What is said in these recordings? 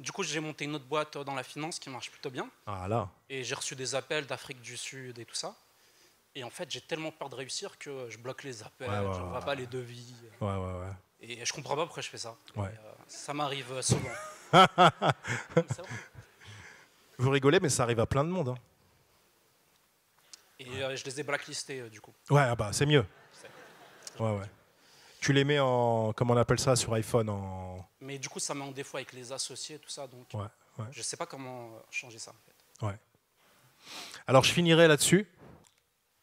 Du coup, j'ai monté une autre boîte dans la finance qui marche plutôt bien. Ah là. Et j'ai reçu des appels d'Afrique du Sud et tout ça. Et en fait, j'ai tellement peur de réussir que je bloque les appels, je ne vois pas les devis. Et je comprends pas pourquoi je fais ça. Ça m'arrive souvent. Vous rigolez, mais ça arrive à plein de monde. Hein. Et je les ai blacklistés du coup. Ouais, ah bah, c'est mieux. Tu les mets en, comment on appelle ça, sur iPhone en... Mais du coup, ça met en défaut avec les associés et tout ça. Donc, je ne sais pas comment changer ça. En fait. Alors, je finirai là-dessus.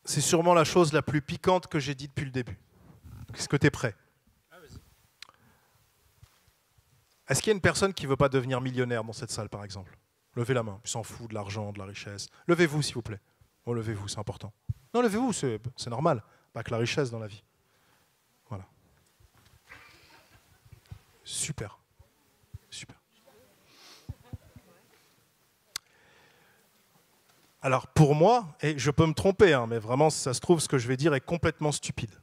C'est sûrement la chose la plus piquante que j'ai dit depuis le début. Est-ce que tu es prêt? Est-ce qu'il y a une personne qui ne veut pas devenir millionnaire dans cette salle, par exemple? Levez la main. Il s'en fout de l'argent, de la richesse. Levez-vous, s'il vous plaît. Oh, levez-vous, c'est important. Non, levez-vous, c'est normal. Pas que la richesse dans la vie. Voilà. Super. Super. Alors, pour moi, et je peux me tromper, hein, mais vraiment, si ça se trouve, ce que je vais dire est complètement stupide.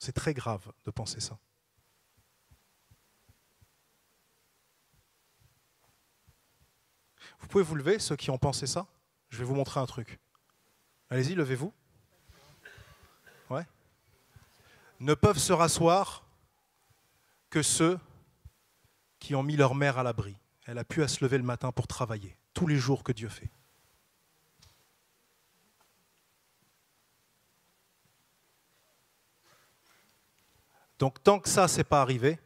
C'est très grave de penser ça. Vous pouvez vous lever, ceux qui ont pensé ça. Je vais vous montrer un truc. Allez-y, levez-vous. Ouais. Ne peuvent se rasseoir que ceux qui ont mis leur mère à l'abri. Elle a pu à se lever le matin pour travailler, tous les jours que Dieu fait. Donc tant que ça, c'est pas arrivé,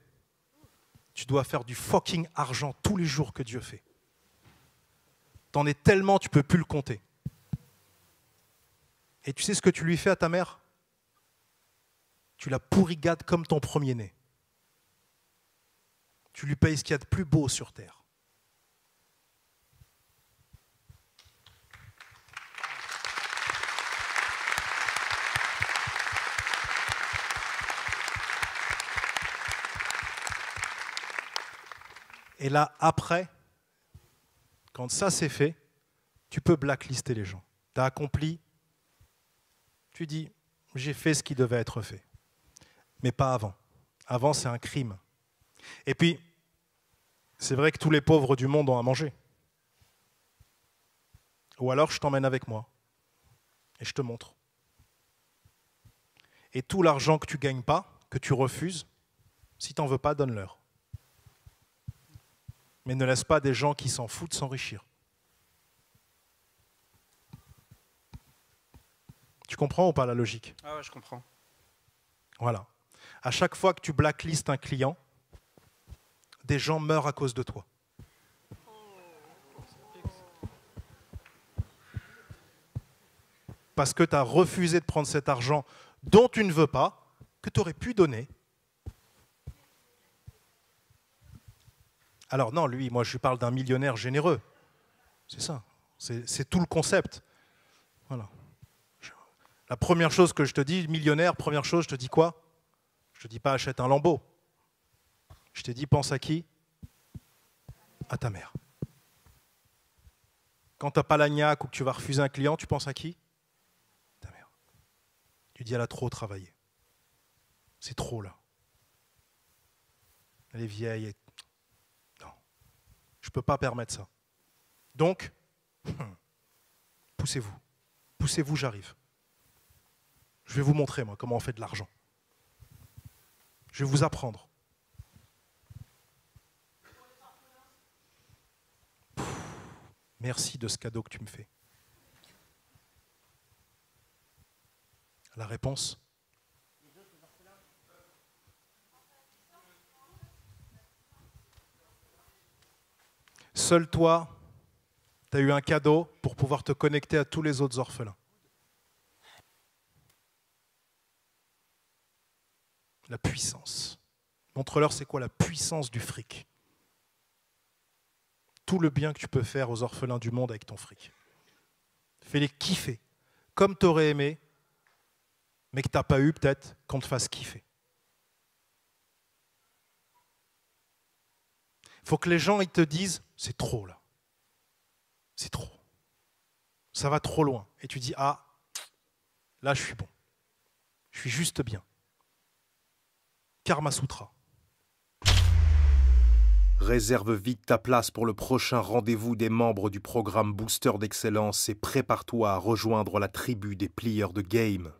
tu dois faire du fucking argent tous les jours que Dieu fait. T'en es tellement, tu peux plus le compter. Et tu sais ce que tu lui fais à ta mère? Tu la pourrigades comme ton premier-né. Tu lui payes ce qu'il y a de plus beau sur Terre. Et là, après, quand ça c'est fait, tu peux blacklister les gens. Tu as accompli, tu dis, j'ai fait ce qui devait être fait. Mais pas avant. Avant, c'est un crime. Et puis, c'est vrai que tous les pauvres du monde ont à manger. Ou alors, je t'emmène avec moi et je te montre. Et tout l'argent que tu ne gagnes pas, que tu refuses, si tu n'en veux pas, donne-leur. Mais ne laisse pas des gens qui s'en foutent s'enrichir. Tu comprends ou pas la logique? Ah ouais, je comprends. Voilà. À chaque fois que tu blacklistes un client, des gens meurent à cause de toi. Parce que tu as refusé de prendre cet argent dont tu ne veux pas, que tu aurais pu donner. Alors non, lui, moi je parle d'un millionnaire généreux. C'est ça, c'est tout le concept. Voilà. La première chose que je te dis, millionnaire, première chose, je te dis quoi? Je te dis pas achète un Lambo. Je t'ai dit, pense à qui? À ta mère. Quand tu n'as pas la gnaque ou que tu vas refuser un client, tu penses à qui? Ta mère. Tu dis, elle a trop travaillé. C'est trop là. Elle est vieille. Et... non, je ne peux pas permettre ça. Donc, poussez-vous. Poussez-vous, j'arrive. Je vais vous montrer, moi, comment on fait de l'argent. Je vais vous apprendre. Merci de ce cadeau que tu me fais. La réponse? Seul toi, tu as eu un cadeau pour pouvoir te connecter à tous les autres orphelins. La puissance. Montre-leur c'est quoi la puissance du fric. Tout le bien que tu peux faire aux orphelins du monde avec ton fric. Fais-les kiffer, comme tu aurais aimé, mais que tu n'as pas eu peut-être qu'on te fasse kiffer. Il faut que les gens ils te disent, c'est trop là, c'est trop, ça va trop loin. Et tu dis, ah, là je suis bon, je suis juste bien. Karma Sutra, Réserve vite ta place pour le prochain rendez-vous des membres du programme Boosteur d'Excellence et prépare-toi à rejoindre la tribu des plieurs de game.